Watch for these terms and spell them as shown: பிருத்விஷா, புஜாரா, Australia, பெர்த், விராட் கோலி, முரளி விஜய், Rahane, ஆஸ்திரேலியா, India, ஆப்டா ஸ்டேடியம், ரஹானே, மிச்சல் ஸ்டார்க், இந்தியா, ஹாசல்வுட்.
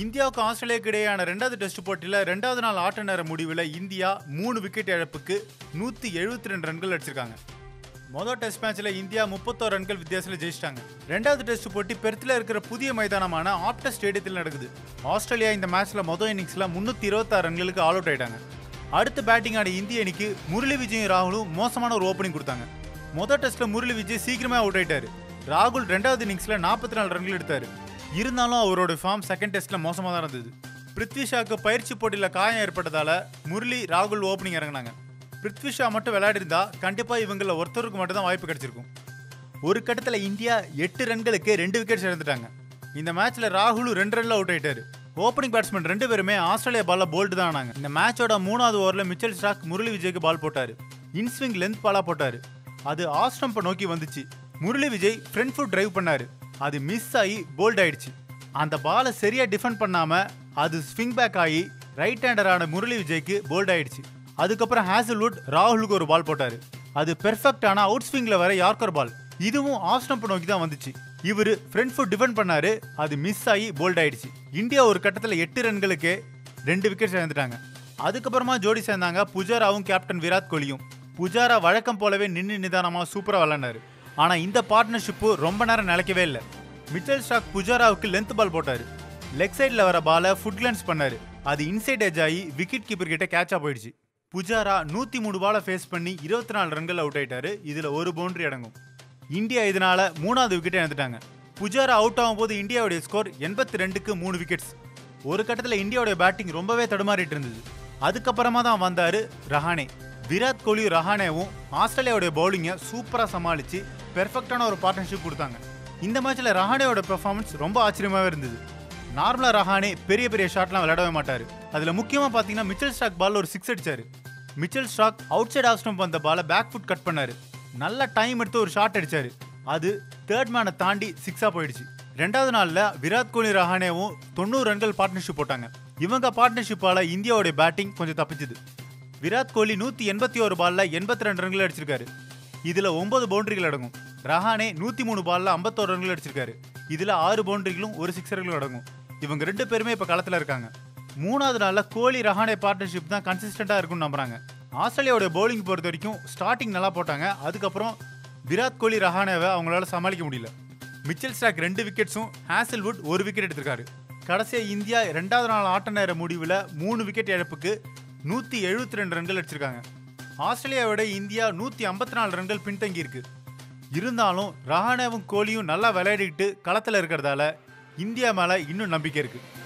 இந்தியாவுக்கு ஆஸ்திரேலியாவுக்கு இடையேயான ரெண்டாவது டெஸ்ட் போட்டியில் ரெண்டாவது நாள் ஆட்ட நேர முடிவில் இந்தியா 3 விக்கெட் இழப்புக்கு 172 ரன்கள் அடிச்சிருக்காங்க. மொதல் டெஸ்ட் மேட்சில் இந்தியா 31 ரன்கள் வித்தியாசத்தில் ஜெயிச்சிட்டாங்க. ரெண்டாவது டெஸ்ட் போட்டி பெர்த்தில் இருக்கிற புதிய மைதானமான ஆப்டா ஸ்டேடியத்தில் நடக்குது. ஆஸ்திரேலியா இந்த மேட்ச்சில் மொதல் இன்னிங்ஸில் 326 ரன்களுக்கு ஆல் அவுட் ஆகிட்டாங்க. அடுத்து பேட்டிங் ஆன இந்திய அணிக்கு முரளி விஜயும் ராகுலும் மோசமான ஒரு ஓப்பனிங் கொடுத்தாங்க. மொதல் டெஸ்ட்டில் முரளி விஜய் சீக்கிரமே அவுட் ஆகிட்டார். ராகுல் ரெண்டாவது இன்னிங்ஸில் 44 ரன்கள் எடுத்தார். இருந்தாலும் அவரோட ஃபார்ம் செகண்ட் டெஸ்ட்டில் மோசமாக தான் இருந்தது. பிருத்விஷாவுக்கு பயிற்சி போட்டியில் காயம் ஏற்பட்டதால் முரளி ராகுல் ஓப்பனிங் இறங்கினாங்க. பிருத்விஷா மட்டும் விளையாடிருந்தா கண்டிப்பாக இவங்கள ஒருத்தருக்கு மட்டும்தான் வாய்ப்பு கிடைச்சிருக்கும். ஒரு கட்டத்தில் இந்தியா 8 ரன்களுக்கு 2 விக்கெட்ஸ் இழந்துட்டாங்க. இந்த மேட்ச்சில் ராகுலும் 2 ரன்னில் அவுட் ஆகிட்டார். ஓப்பனிங் பேட்ஸ்மேன் 2 பேருமே ஆஸ்திரேலியா பாலில் போல்டு தான் ஆனாங்க. இந்த மேட்சோட 3வது ஓவரில் மிச்சல் ஸ்டார்க் முரளி விஜய்க்கு பால் போட்டார். இன்ஸ்விங் லென்த் பாலாக போட்டார். அது ஆஃப் ஸ்டம்பை நோக்கி வந்துச்சு. முரளி விஜய் front foot drive பண்ணார். அது மிஸ் ஆகி போல்ட் ஆயிடுச்சு. அந்த பாலை சரியாக டிஃபெண்ட் பண்ணாமல் அது ஸ்விங் பேக் ஆகி ரைட் ஹேண்டரான முரளி விஜய்க்கு போல்ட் ஆயிடுச்சு. அதுக்கப்புறம் ஹாசல்வுட் ராகுலுக்கு ஒரு பால் போட்டார். அது பெர்ஃபெக்டான அவுட் ஸ்விங்கில் வர யார்க்கர் பால். இதுவும் ஆஃப் ஸ்டம்ப் நோக்கி தான் வந்துச்சு. இவர் ஃப்ரண்ட் ஃபுட் டிஃபெண்ட் பண்ணார். அது மிஸ் ஆகி போல்ட் ஆயிடுச்சு. இந்தியா ஒரு கட்டத்தில் 8 ரன்களுக்கு 2 விக்கெட் இழந்துட்டாங்க. அதுக்கப்புறமா ஜோடி சேர்ந்தாங்க புஜாராவும் கேப்டன் விராட் கோலியும். புஜாரா வழக்கம் போலவே நின்று நிதானமாக சூப்பராக விளையாண்டார். ஆனால் இந்த பார்ட்னர்ஷிப்பு ரொம்ப நேரம் நிலைக்கவே இல்லை. மிச்சல் ஸ்டார்க் புஜாராவுக்கு லென்த் பால் போட்டார். லெக் சைடில் வர பாலை ஃபுட் கிளான்ஸ் பண்ணார். அது இன்சைட் எட்ஜ் ஆகி விக்கெட் கீப்பர் கிட்ட கேட்சாக போயிடுச்சு. புஜாரா 103 பாலை ஃபேஸ் பண்ணி 24 ரன்கள் அவுட் ஆகிட்டார். இதில் ஒரு பவுண்டரி அடங்கும். இந்தியா இதனால் 3வது விக்கெட்டை இழந்துட்டாங்க. புஜாரா அவுட் ஆகும்போது இந்தியாவுடைய ஸ்கோர் 82க்கு 3 விக்கெட்ஸ். ஒரு கட்டத்தில் இந்தியாவுடைய பேட்டிங் ரொம்பவே தடுமாறிட்டு இருந்தது. அதுக்கப்புறமா தான் வந்தார் ரஹானே. விராட் கோலி ரஹானேவும் ஆஸ்திரேலியாவுடைய பவுலிங்கை சூப்பராக சமாளித்து பெர்ஃபெக்டான ஒரு பார்ட்னர்ஷிப் கொடுத்தாங்க. இந்த மேட்ச்சில் ரஹானேயோட பெர்ஃபார்மன்ஸ் ரொம்ப ஆச்சரியமாகவே இருந்தது. நார்மலாக ரஹானே பெரிய பெரிய ஷாட்லாம் விளையாடவே மாட்டார். அதில் முக்கியமாக பார்த்தீங்கன்னா மிச்சல் ஸ்டார்க் பாலில் ஒரு 6 அடித்தார். மிச்சல் ஸ்டார்க் outside off stump வந்த பாலை பேக் ஃபுட் கட் பண்ணார். நல்ல டைம் எடுத்து ஒரு ஷாட் அடித்தார். அது தேர்ட் மேனை தாண்டி 6ஆக போயிடுச்சு. ரெண்டாவது நாளில் விராட் கோலி ரஹானேவும் 90 ரன்கள் பார்ட்னர்ஷிப் போட்டாங்க. இவங்க பார்ட்னர்ஷிப்பால் இந்தியாவுடைய பேட்டிங் கொஞ்சம் தப்பிச்சுது. விராட் கோலி 181 பாலில் 82 ரன்கள் அடிச்சிருக்காரு. இதில் 9 பவுண்டரிகள் அடங்கும். ரஹானே 103 பாலில் 51 ரன்கள் அடிச்சிருக்காரு. இதில் 6 பவுண்டரிகளும் ஒரு 6 ரன்களும் அடங்கும். இவங்க 2 பேருமே இப்போ களத்தில் இருக்காங்க. 3வது நாளில் கோலி ரஹானே பார்ட்னர்ஷிப் தான் கன்சிஸ்டண்ட்டாக இருக்கும்னு நம்புகிறாங்க. ஆஸ்திரேலியாவோட பவுலிங் பொறுத்த வரைக்கும் ஸ்டார்டிங் நல்லா போட்டாங்க. அதுக்கப்புறம் விராட் கோலி ரஹானேவை அவங்களால சமாளிக்க முடியல. மிச்சல் ஸ்டார்க் 2 விக்கெட்ஸும் ஹாசல்வுட் 1 விக்கெட் எடுத்திருக்காரு. கடைசியாக இந்தியா 2வது நாள் ஆட்ட நேர முடிவில் 3 விக்கெட் இழப்புக்கு 172 ரன்கள் அடிச்சிருக்காங்க. ஆஸ்திரேலியாவோட இந்தியா 154 ரன்கள் பின்தங்கியிருக்கு. இருந்தாலும் ரஹானேவும் கோலியும் நல்லா விளையாடிக்கிட்டு களத்தில் இருக்கிறதால இந்தியா மேலே இன்னும் நம்பிக்கை இருக்குது.